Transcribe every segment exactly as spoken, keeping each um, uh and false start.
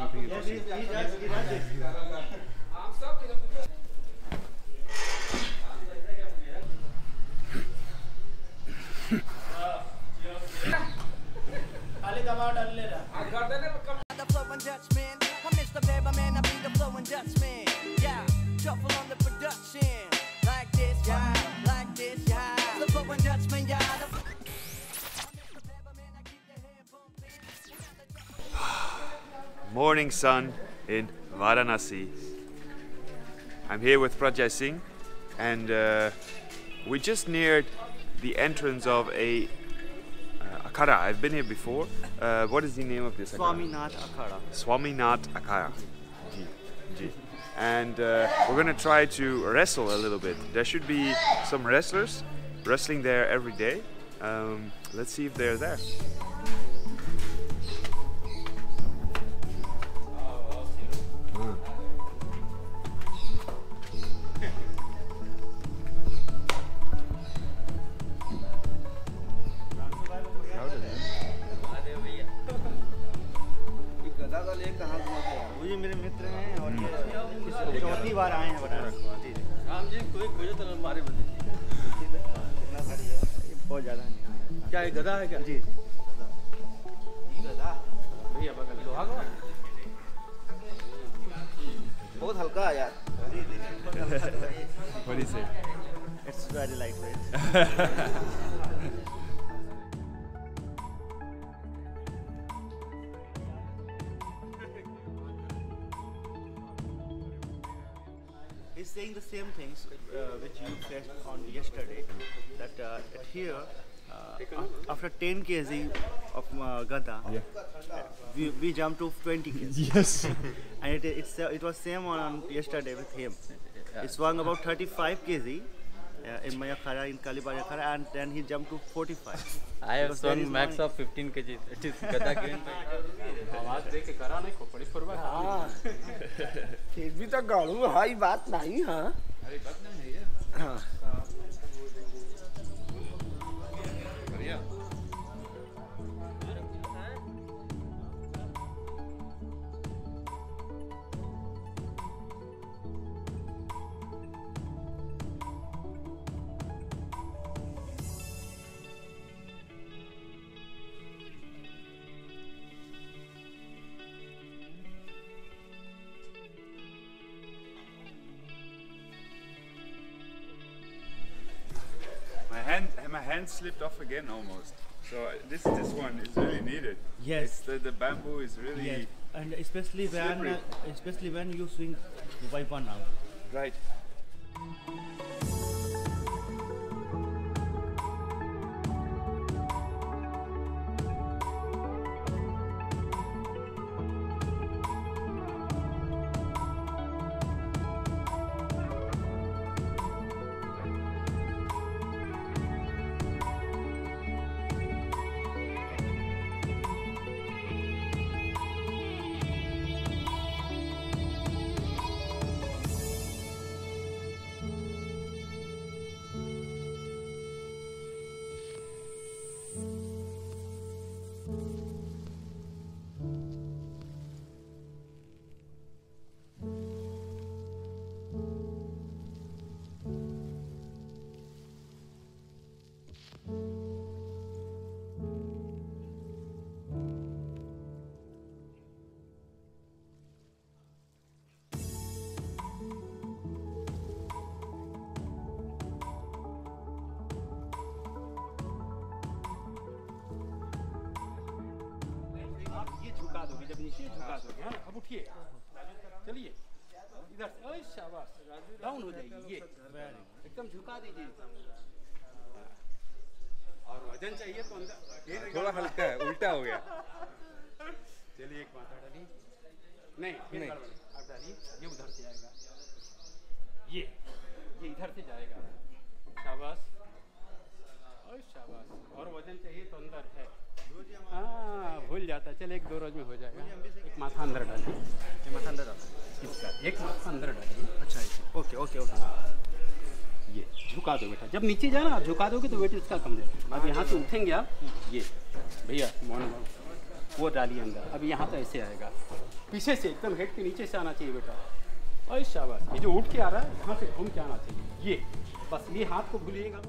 something interesting. The Flowing Dutchman. I miss the paper man. I be the Flowing Dutchman. Yeah, shuffle on the production. Like this, yeah. Like this, yeah. The Flowing Dutchman, yeah. Morning sun in Varanasi. I'm here with Pratyay Singh, and uh, we just neared the entrance of a uh, Akhada. I've been here before. Uh, what is the name of this Swaminathan Akhada. Swaminathan Akhada. Ji. Ji. And uh, we're gonna try to wrestle a little bit. There should be some wrestlers wrestling there every day. Um, let's see if they're there. मेरे मित्र हैं और ये चौथी बार आए हैं वाराणसी। राम जी कोई खोजो तो हमारे बदले कितना भारी है, बहुत ज़्यादा नहीं। क्या ये गदा है क्या? जी ये गदा भैया बगल लोहा का बहुत हल्का है यार। What do you say? It's very lightweight. He's saying the same things uh, which you said on yesterday, that uh, at here uh, after ten kilograms of uh, Gada, yeah. uh, we, we jumped to twenty kilograms. Yes. And it, it's, uh, it was same on yesterday with him. He swung about thirty-five kilograms uh, in Maya Khara, in Kalibari Khara, and then he jumped to forty-five. I have swung max of fifteen kilograms. It is Gada game. फिर भी तो गाड़ू high बात नहीं। हाँ हाँ My hand slipped off again almost. So uh, this this one is really needed. Yes. It's the, the bamboo is really. Yes. And especially when uh, especially when you swing by one arm. Right. अब उठिए, चलिए इधर, शाबाश, down हो जाएगी, ये एकदम झुका दीजिए। और वजन चाहिए तो अंदर थोड़ा हल्का है, उल्टा हो गया। चलिए एक माथा डालिए, नहीं नहीं आप डालिए, ये उधर से जाएगा, ये ये इधर से जाएगा, शाबाश और शाबाश। और वजन चाहिए तो अंदर है, हाँ भूल जाता, चल एक दो रोज में हो जाएगा। एक माथा अंदर डालिए, एक माथा अंदर डालिए, इसका एक माथा अंदर डालिए। अच्छा ओके ओके ओके, ये झुका दो बेटा, जब नीचे जाना आप झुका दोगे तो वेट इसका कम जाएगा। अब यहाँ से उठेंगे आप, ये भैया मोहन वो डालिए अंदर, अब यहाँ तो ऐसे आएगा, पीछे से एकदम हेड के नीचे से आना चाहिए बेटा। और शाबाश, ये जो उठ के आ रहा है यहाँ से घूम के आना चाहिए, ये बस, ये हाथ को भूलिएगा।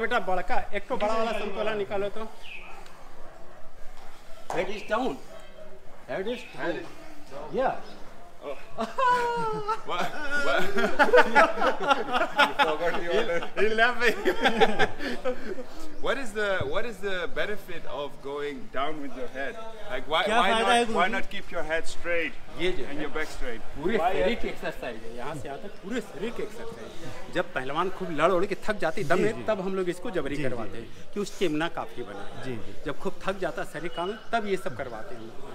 बेटा बड़का एक तो बड़ा वाला समतोला निकालो, तो head is down, head is down, या what is the what is the benefit of going down with your head, like why why not why not keep your head straight and your back straight? पूरे शरीर की exercise है, यहाँ से आता पूरे शरीर की एक्सरसाइज। जब पहलवान खूब लड़ उड़ के थक जाते दम में, तब हम लोग इसको जबरी करवाते हैं कि उसके इम्ना काफी बना। जब खूब थक जाता शरीर काम, तब ये सब करवाते हैं।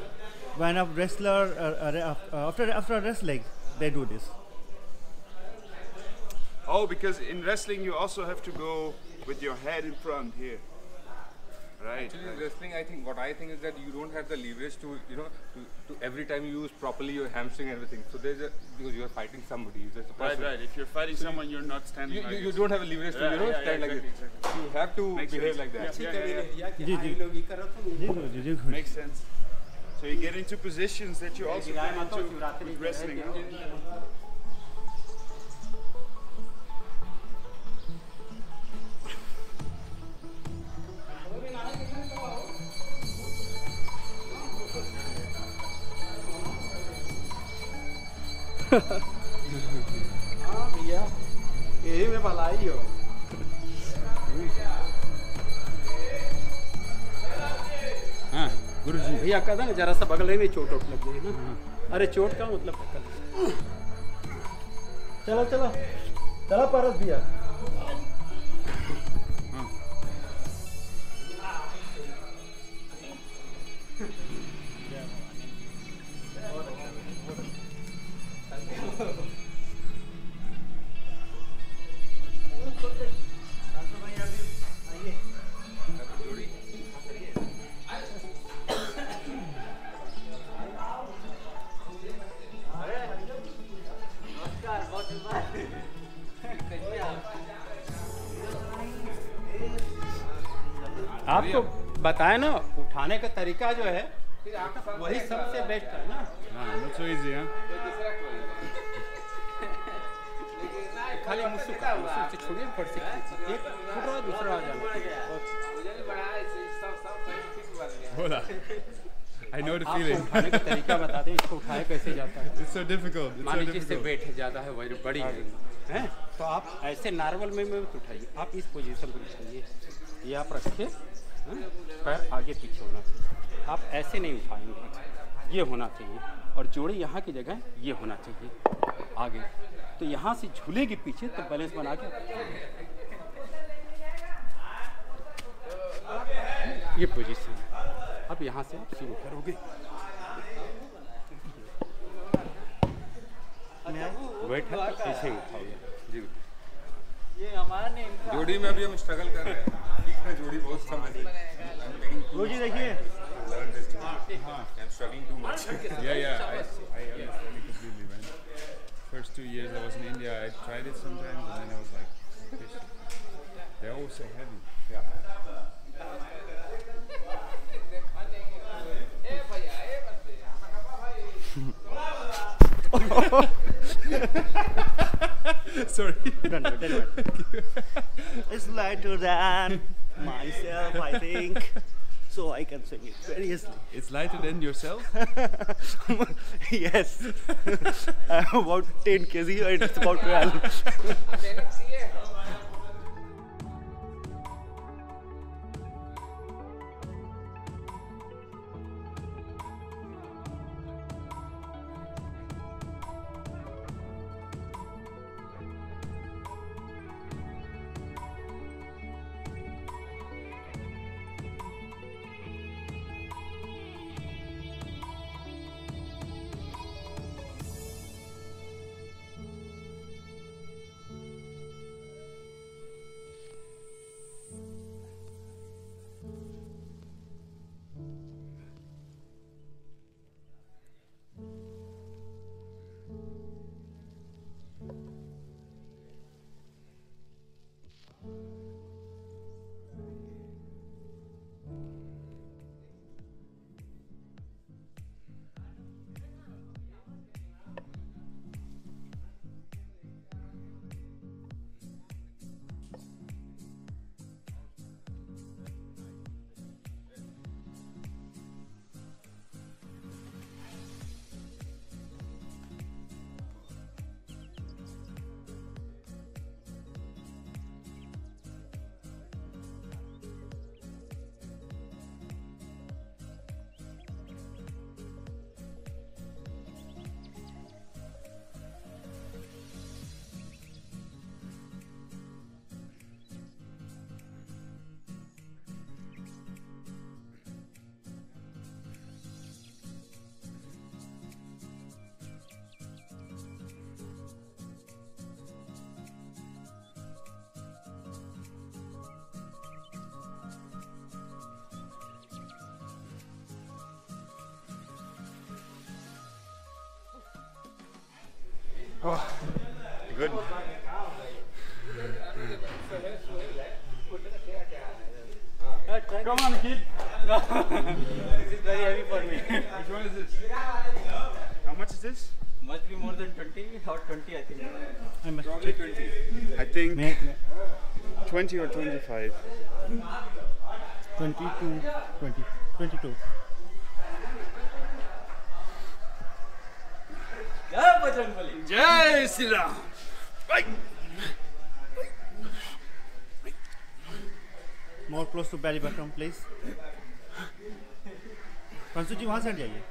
When a wrestler uh, uh, after after a rest leg they do this. Oh, because in wrestling you also have to go with your head in front here, right? Actually, right. Wrestling, I think what I think is that you don't have the leverage to, you know, to, to every time you use properly your hamstring and everything. So there's a, because you are fighting somebody, you just right, right. If you're fighting so someone, you're not standing. You, like you, you don't have a leverage yeah, to, you know, yeah, stand yeah, exactly, like this. Exactly. You have to Makes behave sense. like that. Yeah, yeah, yeah, yeah. Makes sense. So you get into positions that you also get into with wrestling. Huh? हाँ भैया, यही में भलाई हो। हाँ गुरुजी, भैया कहा था ना जरा सा बगल में चोट उठ लग गई ना। अरे चोट का मतलब पकड़। चलो चलो चलो पारस भैया। आपको बताए ना उठाने का तरीका जो है वही सबसे बेस्ट है ना। खाली छोड़िए, एक फुट दूसरा बोला। I know the feeling. आपको का तरीका बता दें, इसको उठाया कैसे जाता है। It's so difficult. मान लीजिए इससे वेट ज़्यादा है, वही बड़ी है, हैं? तो आप ऐसे नॉर्मल में में उठाइए, आप इस पोजीशन पर उठाइए, ये आप रखिए, पैर आगे पीछे होना चाहिए, आप ऐसे नहीं उठाएंगे, ये होना चाहिए, और जोड़ी यहाँ की जगह ये होना चाहिए आगे, तो यहाँ से झूलेगी पीछे, तो बैलेंस बना के ये पोजीशन। अब यहाँ से आप शुरू करोगे। वेट है तो पीछे उठाओगे। जी ये हमारा ने जोड़ी में अभी हम स्ट्रगल कर रहे हैं। ठीक है, जोड़ी बहुत समझी। जोड़ी देखिए। I'm struggling too much. Yeah, yeah. I I understand it completely, man. First two years I was in India, I tried it sometimes, and then I was like, they're all so heavy. Yeah. Sorry. No, no, no, no. It's lighter than myself, I think. So I can sing it seriously. It's lighter than yourself? Yes. I'm about ten kilograms and it's about twelve. Oh, good. Come on, kid. This is very heavy for me. Which one is this? How much is this? Must be more than twenty or twenty, I think. I must probably twenty. I think twenty or twenty-five. Twenty-two, twenty, twenty-two. Jai Bajrangbali. Jai Shri Ram. Right. More close to belly button, please. Pansu ji, वहाँ से जाइए.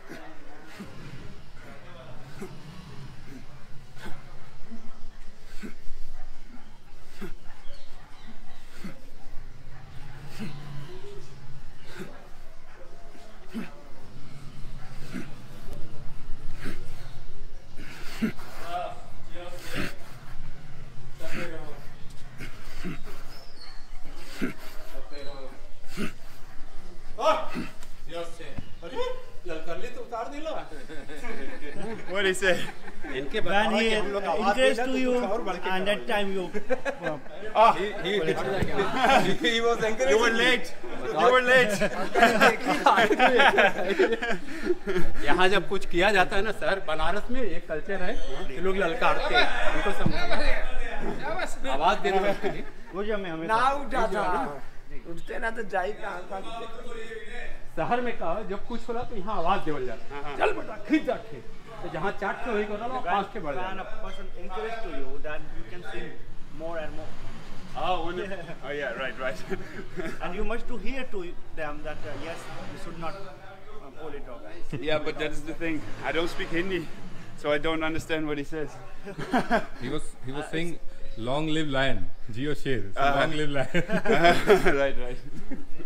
What is it? When he encouraged to you, and that time you, ah, he, he, he, he was encouraged. You were late. You were late. यहाँ जब कुछ किया जाता है ना सर, बनारस में एक कल्चर है कि लोग ललकारते हैं, उनको समझ आवाज देने में वो जब हमें ना उठा था उठते ना तो जाई कहाँ शहर में कहा जब कुछ होला तो यहाँ आवाज देवल जाता चल बेटा खींच जा खींच तो जहाँ चाट के वही करो ना पांच के बढ़ जाता person encourage to you that you can sing more and more oh oh yeah right right and you must to hear to them that uh, yes you should not uh, pull it off yeah but that is the thing I don't speak Hindi so I don't understand what he says he was he was saying long live lion Jio Sher so uh, long live lion right right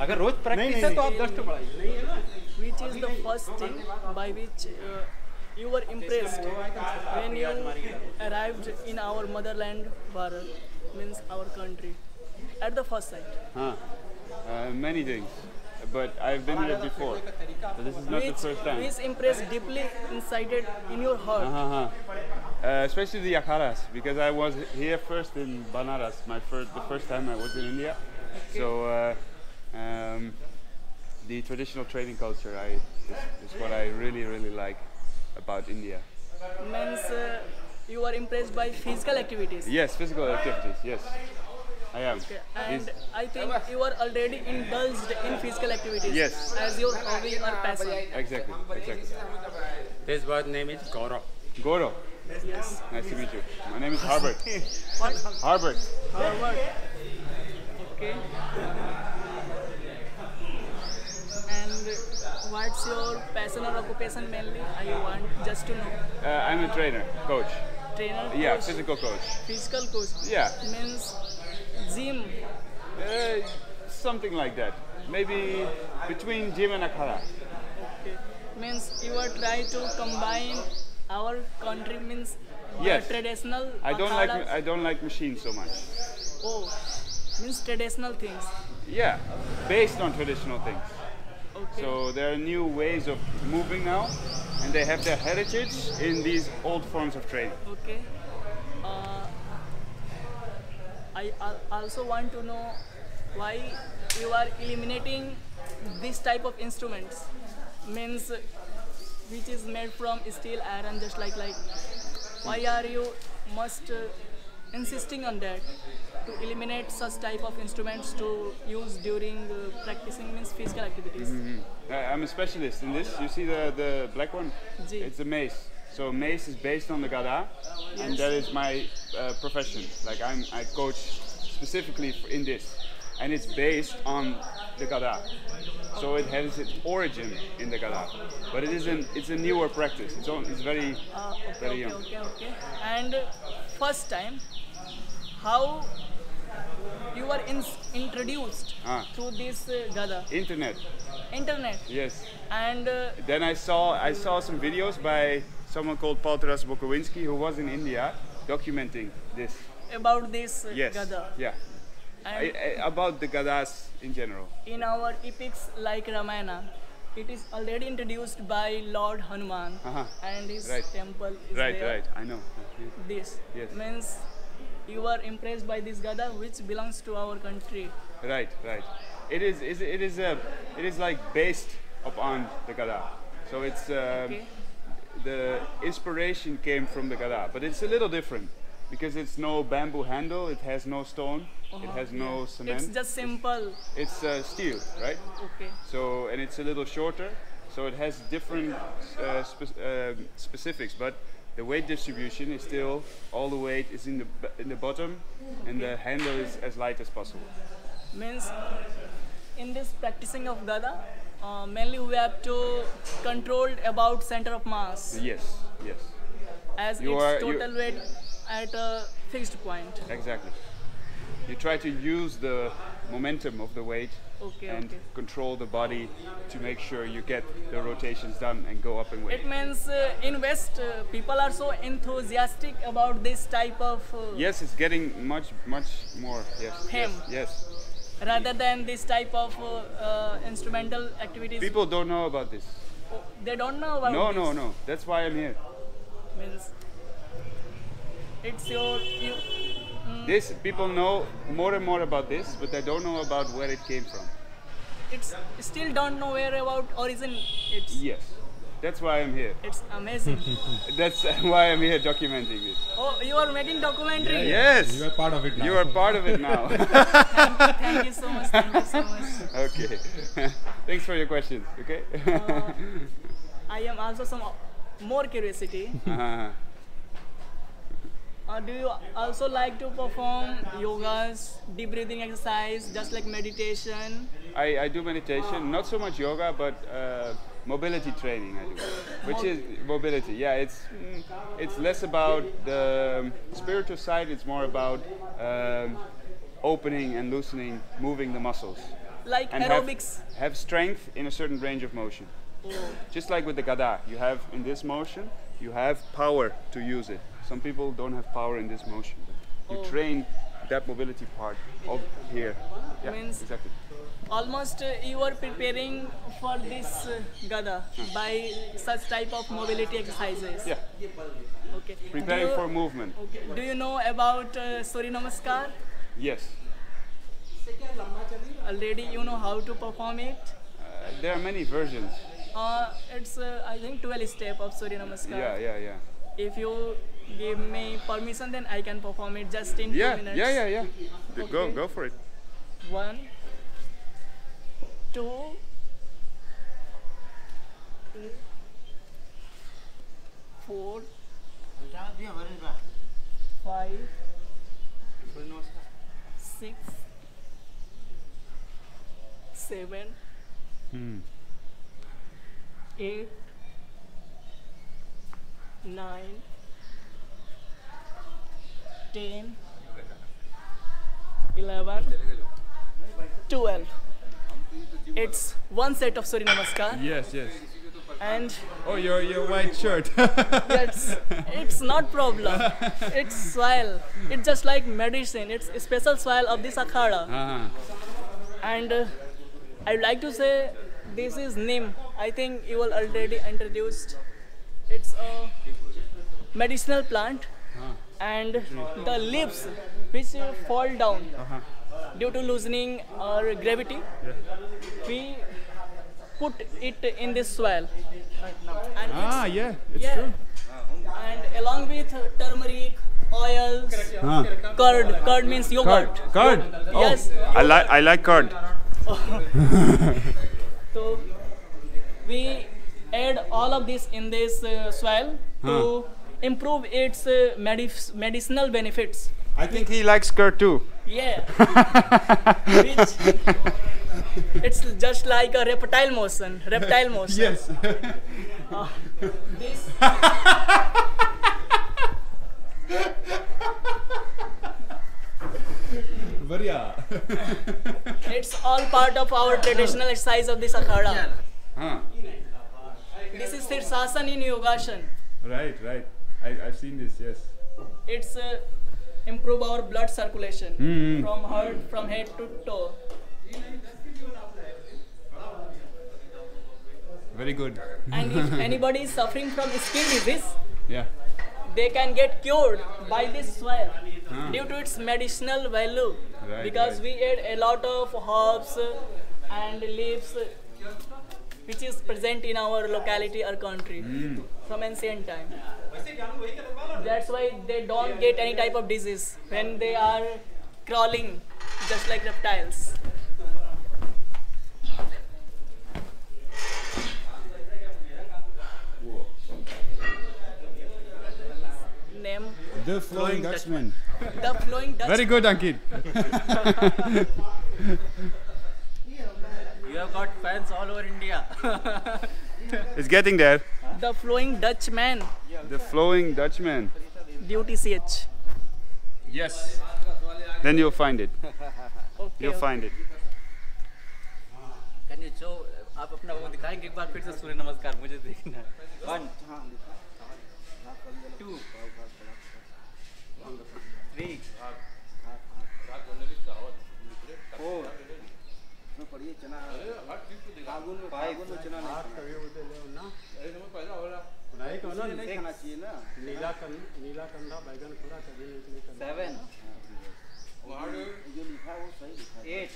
अगर रोज practice है तो आप दस तो बढ़ाइए। Which is the first thing by which uh, you were impressed when you arrived in our motherland, Bharat, means our country, at the first sight? हाँ, uh, many things, but I've been here before. So this is not which, the first time. Which impressed deeply, incited in your heart. हाँ हाँ, uh, especially the Akharas, because I was here first in Banaras, my first, the first time I was in India. Okay. So uh, um, the traditional trading culture I, is, is what I really, really like about India. Means uh, you are impressed by physical activities? Yes, physical activities, yes. I am. Okay. And yes. I think you are already indulged in physical activities. Yes. As your hobby or passion. Exactly, exactly. This bird's name is Gaurav. Gaurav? Yes. Nice to meet you. My name is Harbert. What? Harbert. Harbert. Okay. And what's your passion or occupation mainly? I want just to know. Uh, I'm a trainer, coach. Trainer? Yeah, coach. Physical coach. Physical coach? Yeah. Means gym? Uh, something like that. Maybe between gym and akhara. Okay. Means you are trying to combine our country, means yes. Traditional I don't like I don't like machines so much. Oh. Means traditional things. Yeah, based on traditional things. Okay. So there are new ways of moving now, and they have their heritage in these old forms of training. Okay. Uh, I also want to know why you are eliminating this type of instruments, means which is made from steel, iron, just like like. Why are you must? Uh, insisting on that to eliminate such type of instruments to use during uh, practicing means physical activities. Mm-hmm. uh, I'm a specialist in this. You see the the black one? G. It's a mace. So mace is based on the Gada, yes. And that is my uh, profession. Like I'm, I coach specifically in this, and it's based on the Gada. So it has its origin in the Gada, but it isn't. It's a newer practice. It's, on, it's very, uh, okay, very young. Okay, okay, okay. And first time, how you were in, introduced ah. through this uh, Gada? Internet. Internet. Yes. And uh, then I saw, I saw some videos by someone called Paultras Bokowinski, who was in India, documenting this. About this uh, yes. Gada. Yeah. I, I, about the Gadas in general. In our epics like Ramayana, it is already introduced by Lord Hanuman, uh-huh. and his right. temple is right, there. Right, right, I know. This yes. means you are impressed by this Gada, which belongs to our country. Right, right. It is, it is, it is a, it is like based upon the Gada. So it's. Um, okay. The inspiration came from the Gada, but it's a little different because it's no bamboo handle, it has no stone, uh-huh. it has no cement. It's just simple. It's, it's uh, steel, right? Okay. So, and it's a little shorter, so it has different uh, spe uh, specifics, but the weight distribution is still, all the weight is in the, b in the bottom, okay. and the handle is as light as possible. Means, in this practicing of Gada, Uh, mainly we have to control about center of mass. Yes, yes. As you its are, total weight at a fixed point. Exactly. You try to use the momentum of the weight okay, and okay. control the body to make sure you get the rotations done and go up in weight. It means uh, in West uh, people are so enthusiastic about this type of... Uh, yes, it's getting much, much more. Yes, him. Yes. yes. Rather than this type of uh, uh, instrumental activities. People don't know about this. Oh, they don't know about no, this? No, no, no. That's why I'm here. Means it's your... You, mm. This, people know more and more about this, but they don't know about where it came from. It's still don't know where about origin it's... Yes. That's why I'm here. It's amazing. That's why I'm here documenting this. Oh, you are making documentary? Yeah, yes. You are part of it now. You are part of it now. thank, you, thank you so much. Thank you so much. Okay. Thanks for your questions. Okay. uh, I am also some more curiosity. Uh-huh. Uh, do you also like to perform yogas, deep breathing exercise, just like meditation? I, I do meditation, uh, not so much yoga, but uh, mobility training, I do, which is mobility. Yeah, it's mm, it's less about the spiritual side. It's more about um, opening and loosening, moving the muscles. Like and aerobics. Have, have strength in a certain range of motion. Oh. Just like with the Gada, you have in this motion, you have power to use it. Some people don't have power in this motion. But you oh. train that mobility part of here. Yeah, means exactly. Almost uh, you are preparing for this uh, Gada hmm. by such type of mobility exercises. Yeah. Okay. Preparing you, for movement. Okay. Do you know about uh, Surya Namaskar? Yes. Already you know how to perform it? Uh, there are many versions. Uh, it's uh, I think twelve step of Surya Namaskar. Yeah, yeah, yeah. If you give me permission, then I can perform it just in yeah, two minutes. Yeah, yeah, yeah. Okay. Go, go for it. One. Two, three, four, five, six, seven, hmm. eight, nine, ten, eleven, twelve. It's one set of Surya Namaskar. Yes, yes. And oh, your your white shirt. Yes, it's not problem. It's soil. It's just like medicine. It's a special soil of this akhada. Uh-huh. And uh, I'd like to say this is neem. I think you all already introduced. It's a medicinal plant, uh-huh. and mm. the leaves which uh, fall down. Uh-huh. Due to loosening or gravity, yeah. we put it in this soil. And ah, yeah, it's yeah. true. And along with turmeric, oils, huh. curd. Curd means yogurt. Curd. curd. Oh. Yes. I like I like curd. So we add all of this in this uh, soil huh. to improve its uh, medif medicinal benefits. I think he likes curd too. Yeah. Which, it's just like a reptile motion. Reptile motion. Yes. uh, this. It's all part of our traditional exercise of this akhada. Huh. This is Sirsasana in Yogasana. Right, right. I, I've seen this. Yes. It's uh, improve our blood circulation mm-hmm. from heart, from head to toe. Very good. And if anybody is suffering from skin disease, yeah, they can get cured by this soil ah. due to its medicinal value. Right, because right. we add a lot of herbs and leaves, which is present in our locality or country mm. from ancient time. That's why they don't get any type of disease when they are crawling, just like reptiles. Name The Flowing Dutchman. The Flowing Dutchman. Very good, Ankit. You have got fans all over India. It's getting there. The Flowing Dutchman. The Flowing Dutchman. D U T C H. Yes. Then you'll find it. Okay, you'll okay. find it. Can you show? आप अपना वो दिखाएंगे एक बार फिर से सूर्य नमस्कार मुझे देखना. One, two, three, four. Seven. Eight.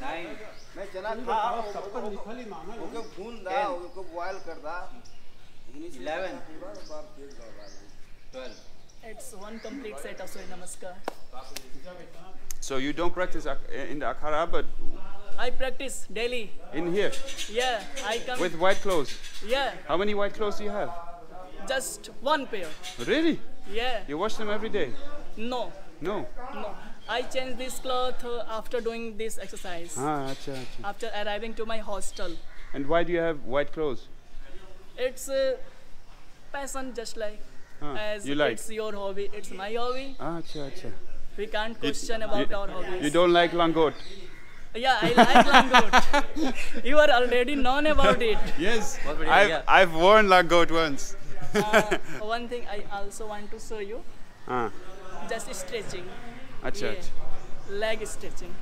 Nine. मैं चना था सबको निखली मामा उनको भून दा उनको बॉयल कर दा. Eleven. Twelve. It's one complete set of Surya Namaskar. So you don't practice in the akhada, but I practice daily. In here? Yeah, I come with white clothes. Yeah. How many white clothes do you have? Just one pair. Really? Yeah. You wash them every day? No. No. No. I change this cloth after doing this exercise. Ah, acha, acha. After arriving to my hostel. And why do you have white clothes? It's a passion, just like ah, as you like. It's your hobby. It's my hobby. Ah, acha, acha. We can't question it, about you, our hobbies. You don't like langot? Yeah, I like langot. You are already known about it. Yes, I've, I've worn langot once. Uh, one thing I also want to show you. Ah. Just stretching. Achha, yeah. achha. Leg stretching.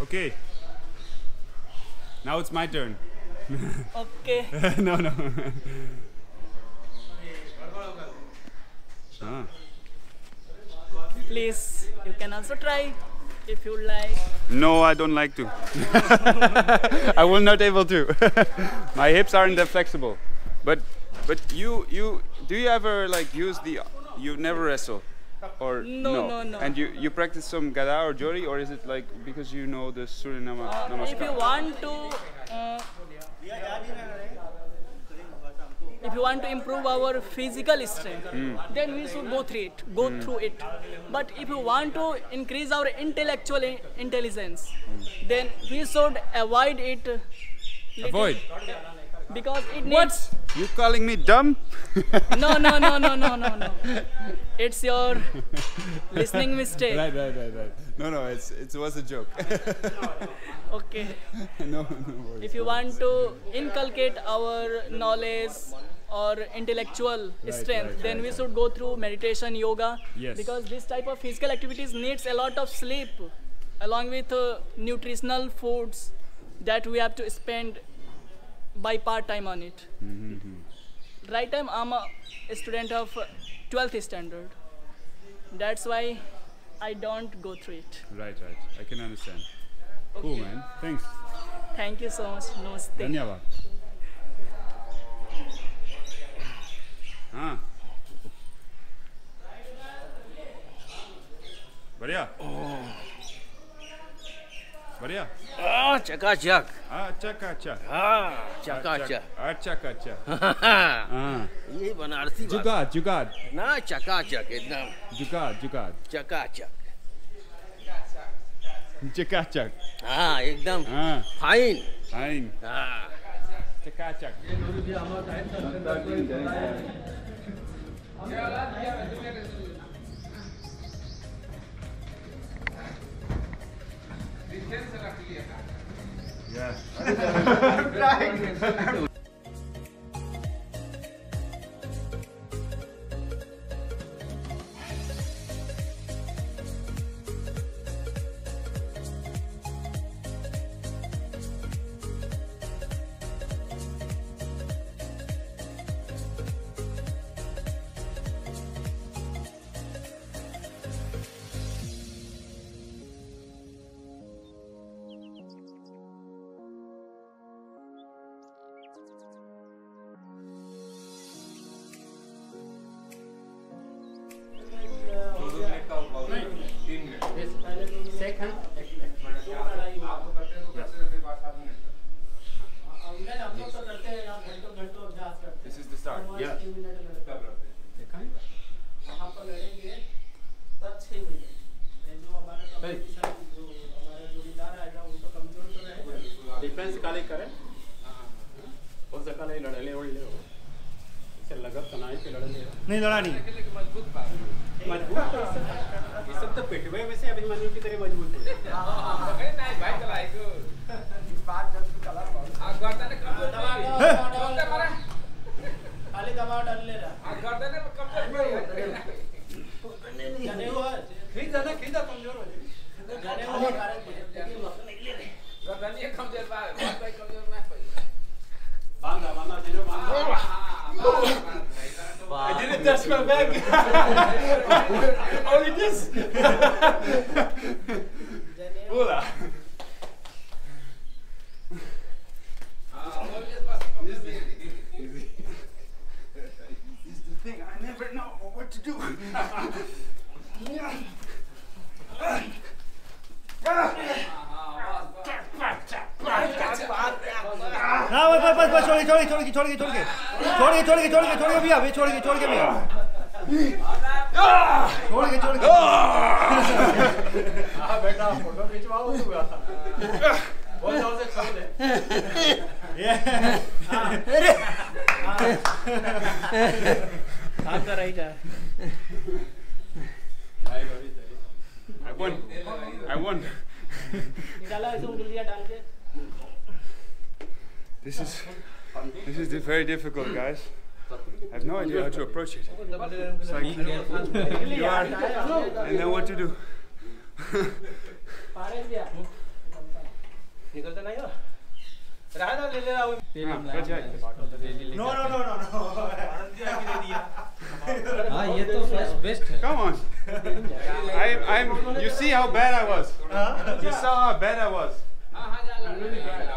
Okay. Now it's my turn. Okay. no, no. ah. Please, you can also try if you like. No, I don't like to. I will not able to. My hips aren't that flexible. But but you you do you ever like use the you never wrestle or no no, no, no. and you you practice some Gada or Jori, or is it like because you know the Surya Nama, uh, Namaskar? If you want to uh, If you want to improve our physical strength, mm. then we should go through it, go mm. through it. But if you want to increase our intellectual intelligence, mm. then we should avoid it. Avoid? Because it needs... What? You calling me dumb? No, no, no, no, no, no, no. It's your listening mistake. Right, right, right, right. No, no, it's, it was a joke. Okay. No, no worries. If you want to inculcate our knowledge, or intellectual right, strength, right, then right, we right. should go through meditation, yoga, yes. because this type of physical activities needs a lot of sleep, along with uh, nutritional foods that we have to spend by part time on it. Mm-hmm. Right time, I'm a student of twelfth standard. That's why I don't go through it. Right, right. I can understand. Okay. Cool, man. Thanks. Thank you so much. Namaste. Dhanyavad. हाँ बढ़िया बढ़िया चकाचक चकाचक चकाचक चकाचक ये बनारसी जुगाड़ जुगाड़ ना चकाचक एकदम जुगाड़ जुगाड़ चकाचक चकाचक हाँ एकदम फाइन फाइन हाँ चकाचक yes नहीं लड़ा नहीं मजबूत तो पेटवे में से अभिमानियों की तरह मजबूत है Difficult, guys. I have no idea how to approach it. It's like you are, and then what to do. No, no, no, no, no. Come on. I'm, I'm. You see how bad I was. You saw how bad I was. I'm really bad.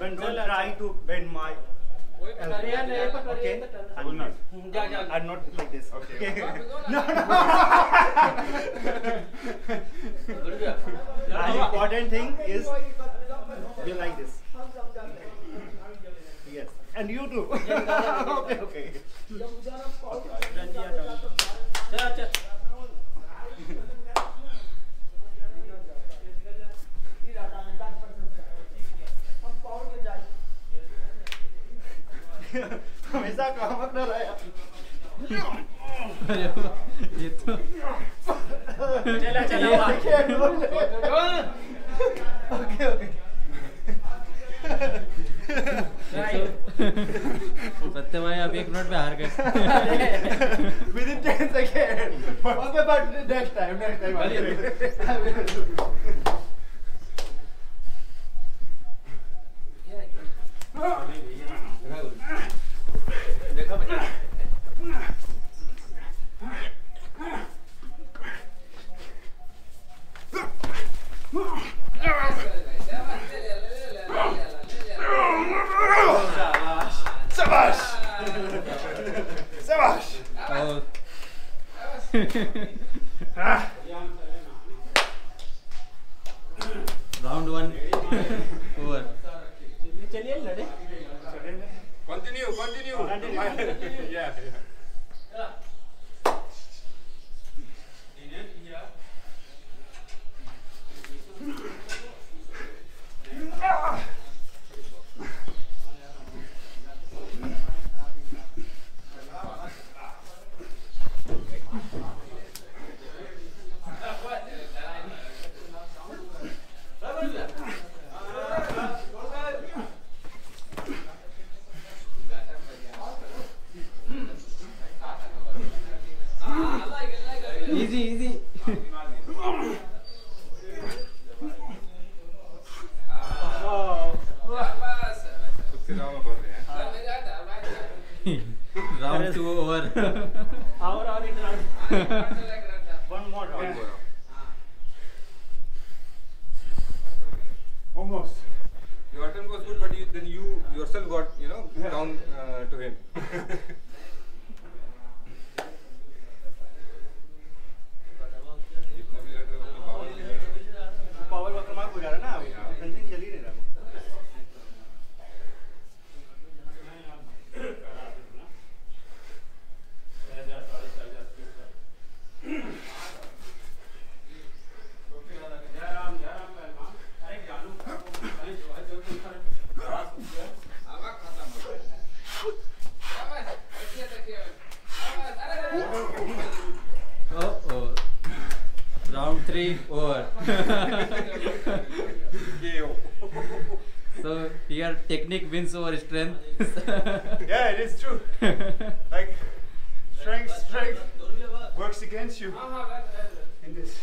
Don't try to bend my. Okay. I will not. I'm not like this. Okay. No, no. The important thing is be like this. Yes. And you too. Okay. Okay. हमेशा काम कर रहा है ये तो चला चला okay okay सत्य भाई आप एक मिनट में हार गए with in ten second but next time next time round one over. चलिए लड़े कंटिन्यू कंटिन्यू या technique wins over strength. Yeah, it is true. Like strength, strength works against you in this.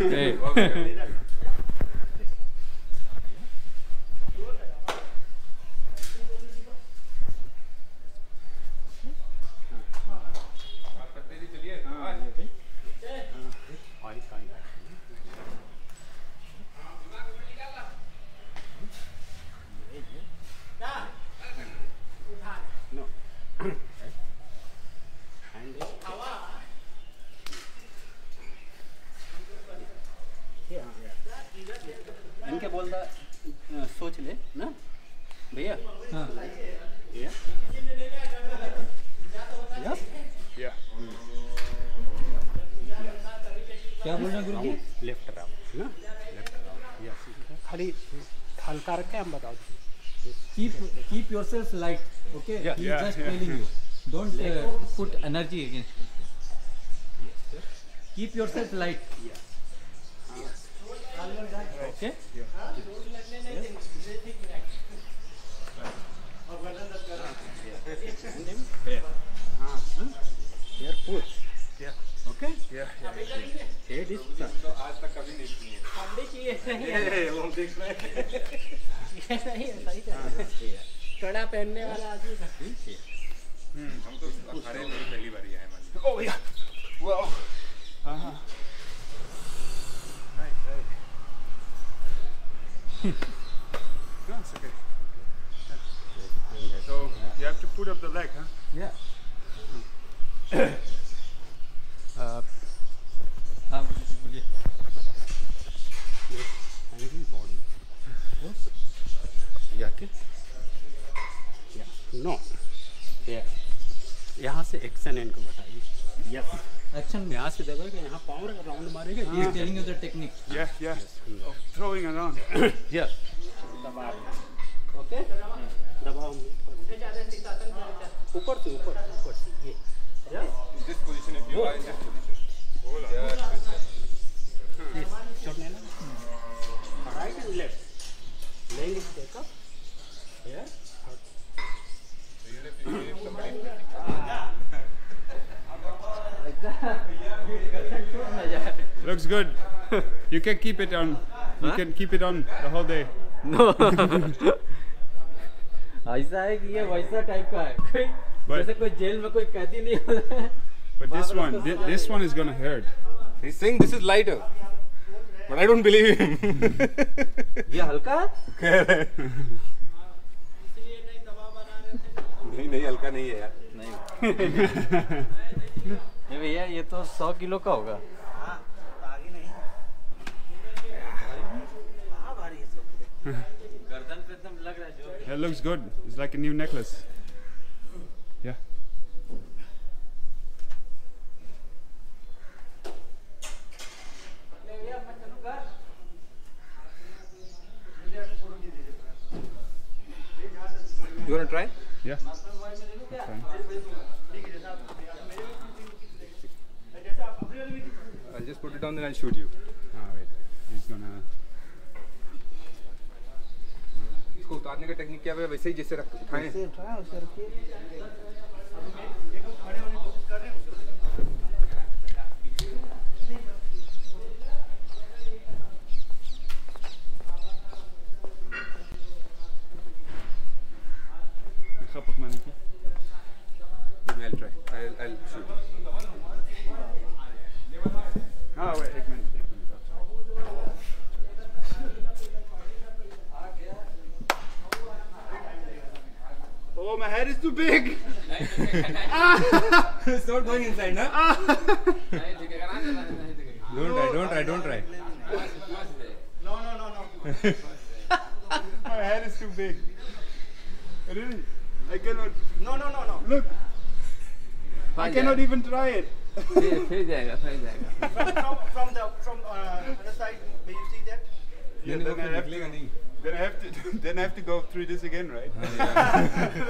Okay. Okay. Yourself light, okay? Yeah, he's yeah, just yeah. telling you. Don't uh, put energy against it. Yes, sir. Keep yourself light. Yeah. Yes. Okay? Yeah. Yes. Yeah. Okay? Yeah. Head is sir. कड़ा पहनने वाला आदमी था। हम्म, हम तो अखाड़े में पहली बार आए हैं। ओह या, वाव, हाँ हाँ, नाइस नाइस। हाँ, it's okay. So you have to put up the leg, huh? Yeah. आप, हाँ बोलिए। Angry body. या क्या? नो यहाँ से एक्शन इनको बताइए। यस एक्शन यहाँ से देखो कि यहाँ पावर राउंड मारेंगे। ये telling is the technique. Yes yes throwing around. Yes दबाव। ओके दबाव ऊपर से ऊपर ऊपर से ये this position if you are in this position yes छोड़ने ना राइट एंड लेफ्ट लेंगे देखो ये Looks good. You can keep it on. You huh? can keep it on the whole day. No. ऐसा है कि ये वैसा टाइप का है। कोई जैसे कोई जेल में कोई कैदी नहीं होता है। But this one, this, this one is gonna hurt. He's saying this is lighter, but I don't believe him. ये हल्का? नहीं नहीं हल्का नहीं है यार नहीं ये भैया ये तो सौ किलो का होगा। भारी नहीं। गर्दन पे एकदम लग रहा है जो। It looks good. It's like a new necklace. Yeah. You wanna try? Yeah. I'll just put it down, then I'll shoot you. Ah, wait. He's gonna. इसको उतारने का टेक्निक क्या है? वैसे ही जैसे रख उठाएं। वैसे उठाएं उसे रखिए। देखो खड़े होने की कोशिश कर रहे हैं। Too big. It's not going inside, no? Don't try, don't try, don't try. No, no, no, no. My hair is too big. Really? I cannot. No, no, no, no. Look. I cannot even try it. From from the from uh, other side, may you see that? Yeah, then I have to. Then I have to. Then I have to go through this again, right? Oh, yeah.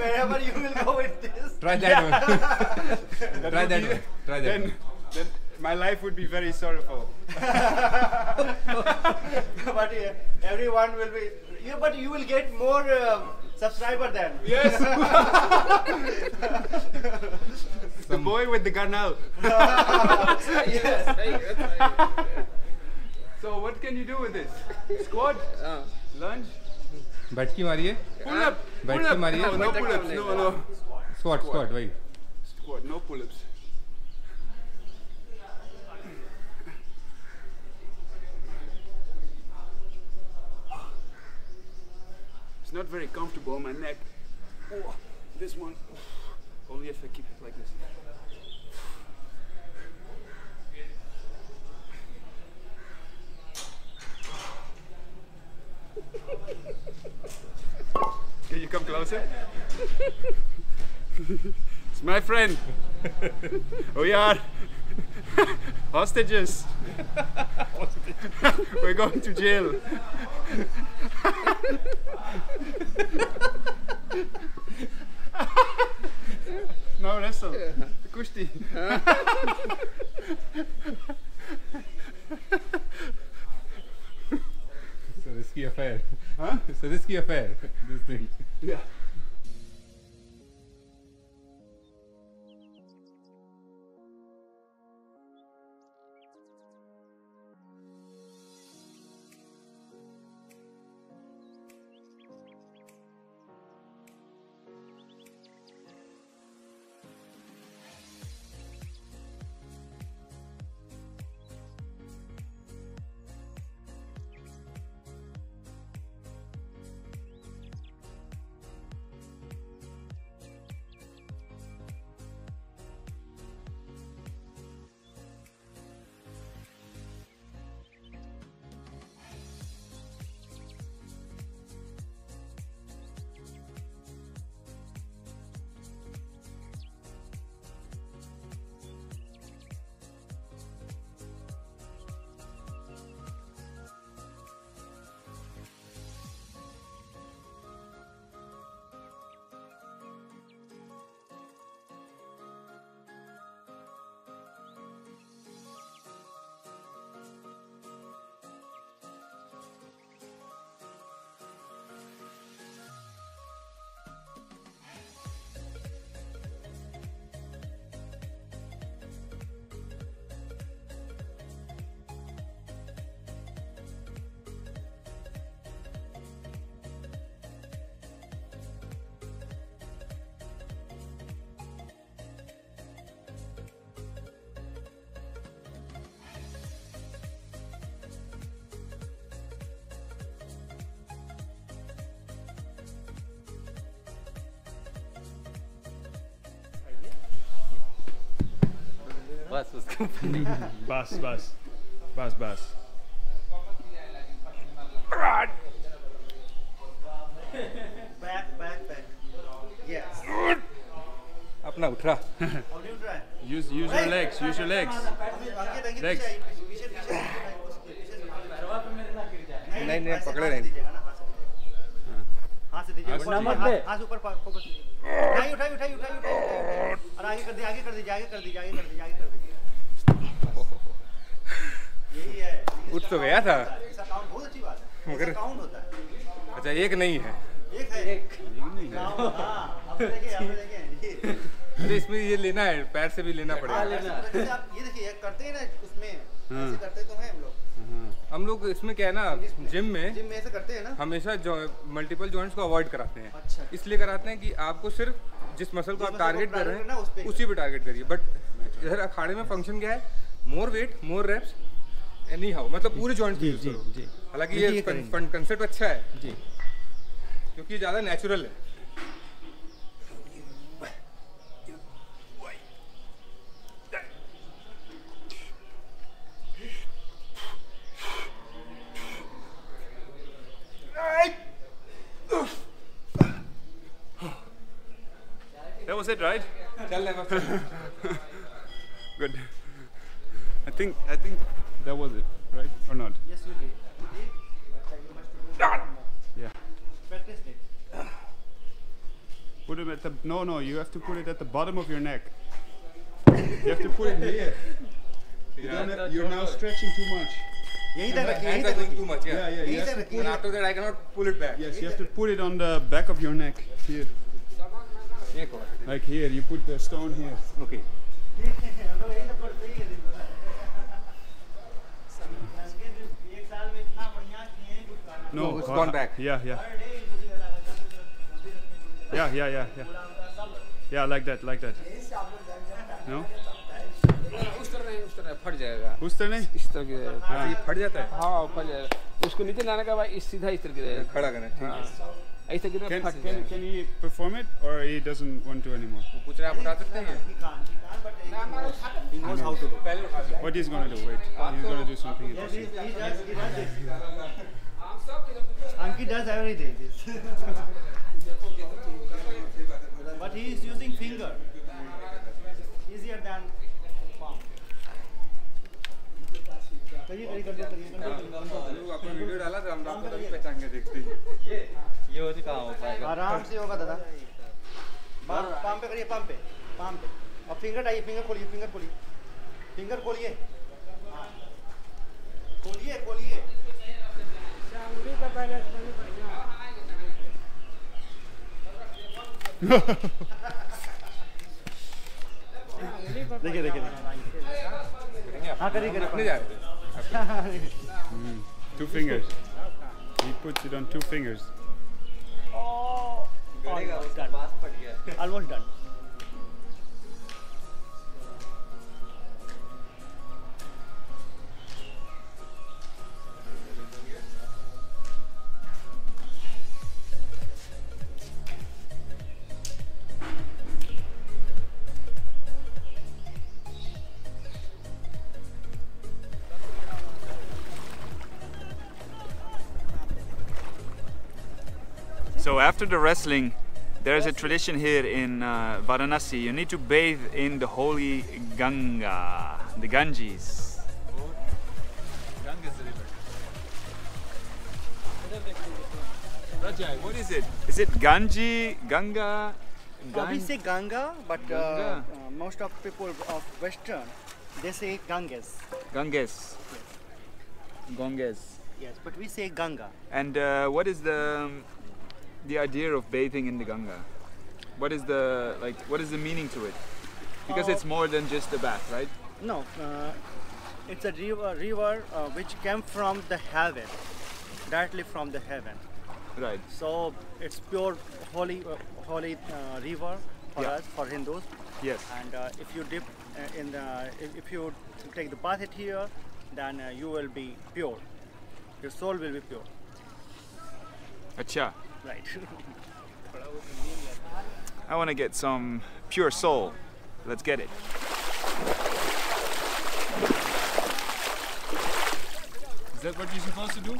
Wherever you will go with this. Try that yeah. one. that Try that be, one. Try that then, one. Then my life would be very sorrowful. But uh, everyone will be. Yeah, but you will get more uh, subscriber then. Yes. The boy with the gun now. Yes. Very good, very good. So what can you do with this? Squat? Uh. Lunge? बैठकी मारिए। Pull up. बैठकी मारिए। No pull-ups. No no. Squat squat वही। Squat no pull-ups. It's not very comfortable on my neck. Oh, this one. Only if I keep it like this. Can you come closer? It's my friend. We are hostages. We're going to jail. Now wrestle. Kushti. Risky affair, huh? It's a risky affair. This thing. Yeah. बस बस बस बस अपना उठा use use your legs use your legs legs नहीं नहीं पकड़े रहेंगे हाथ से दीजिए हाथ ऊपर फोकस नहीं उठाइए उठाइए उठाइए और आगे कर दीजिए आगे कर दीजिए आगे कर दीजिए आगे कर दीजिए आगे कर दीजिए यही है उठ तो गया था इसका काउंट बहुत अच्छी बात है मगर काउंट होता है अच्छा एक नहीं है एक है एक नहीं है हां अब देखिए अब देखिए अरे इसमें ये लेना है पैर से भी लेना पड़ेगा आप ये देखिए करते हैं ना उसमें ऐसे करते तो हैं हम लोग हम लोग इसमें क्या है ना जिम में जिम में ऐसे करते हैं ना हमेशा जो मल्टीपल जॉइंट्स को अवॉइड कराते हैं अच्छा। इसलिए कराते हैं कि आपको सिर्फ जिस मसल को आप टारगेट कर रहे हैं उसी पे टारगेट करिए बट इधर अखाड़े में फंक्शन क्या है more weight more reps anyhow मतलब पूरे जॉइंट्स की यूज करो हालांकि ये कंसेप्ट अच्छा है क्योंकि ज़्यादा नेचुरल है That was it, right? Good. I think I think that was it, right? Or not? Yes, you did. You did. But you must do it. Yeah. Practice it. Put it at the no no. You have to put it at the bottom of your neck. You have to put it here. You don't have, you're now stretching too much. Yeah, you are stretching too much. Yeah, yeah. yeah. yeah. And after that, I cannot pull it back. Yes, you have to put it on the back of your neck here. Like here, you put the stone here. Okay. No, it's gone back. Yeah, yeah. Yeah, yeah, yeah, yeah. Yeah, like that, like that. No? उस तरह नहीं, उस तरह फट जाएगा। उस तरह नहीं? इस तरह की। ये फट जाता है? हाँ, फट जाएगा। उसको नीचे लाने का भाई इस सीधा इस तरह की रहेगा। खड़ा करना, ठीक है। ऐसे कितना फट जाएगा? Can he perform it or he doesn't want to anymore? वो कुछ आप उठा सकते हैं? He can't, he can't, but ना हमारे उठाते हैं। He knows how to do. पहले उठा सकते हैं। What he's gonna do? Wait, he's gonna do something interesting. He does, he does this. Anki does everything. But he is using finger. Easier than palm. करिए करिए करिए करिए। लोग आपने वीडियो डाला था हम रात को तभी पहचान के देखते हैं। ये होती कहाँ हो पाएगा आराम से होगा दादा पाम पे करिए पाम पे पाम पे और फिंगर डाइए फिंगर खोलिए फिंगर खोलिए फिंगर खोलिए खोलिए खोलिए देखिए देखिए हाँ करिए करिए two fingers he puts it on two fingers Oh, almost done. Almost done. So after the wrestling, there is a tradition here in uh, Varanasi. You need to bathe in the holy Ganga, the Ganges. Ganga is the river. Rajai, what is it? Is it Ganji, Ganga? Gan we say Ganga, but uh, Ganga. Uh, most of people of Western, they say Ganges. Ganges. Yes. Ganges. Yes, but we say Ganga. And uh, what is the the idea of bathing in the Ganga? What is the like what is the meaning to it? Because uh, it's more than just a bath, right? No, uh, it's a river river uh, which came from the heaven, directly from the heaven, right? So it's pure holy uh, holy uh, river for yeah. us, for Hindus. Yes. And uh, if you dip uh, in the if you take the bath it here, then uh, you will be pure, your soul will be pure. Acha. Right. I want to get some pure soul. Let's get it. that what you're supposed to do?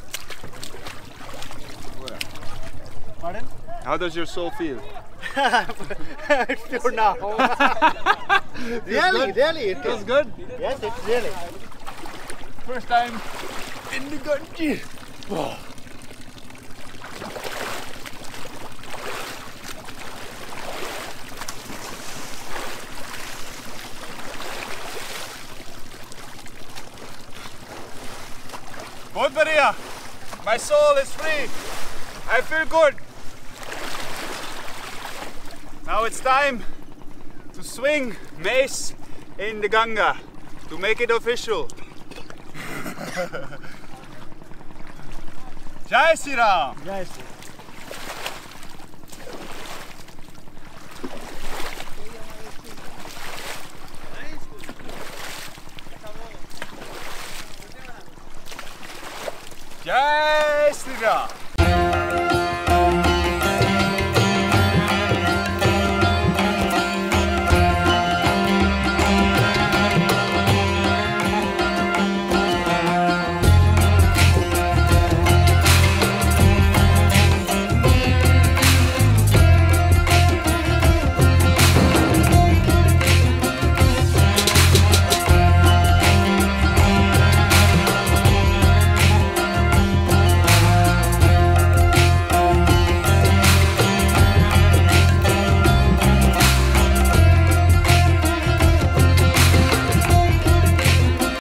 Well. Pardon? How does your soul feel? It's now. Really, really. It feels good? Yes, it's really. First time in the country. Oh. बहुत बढ़िया, my soul is free. I feel good. Now it's time to swing mace in the Ganga to make it official. Jai Sri Ram. Jai Sri Ram. Jai Sri Ram.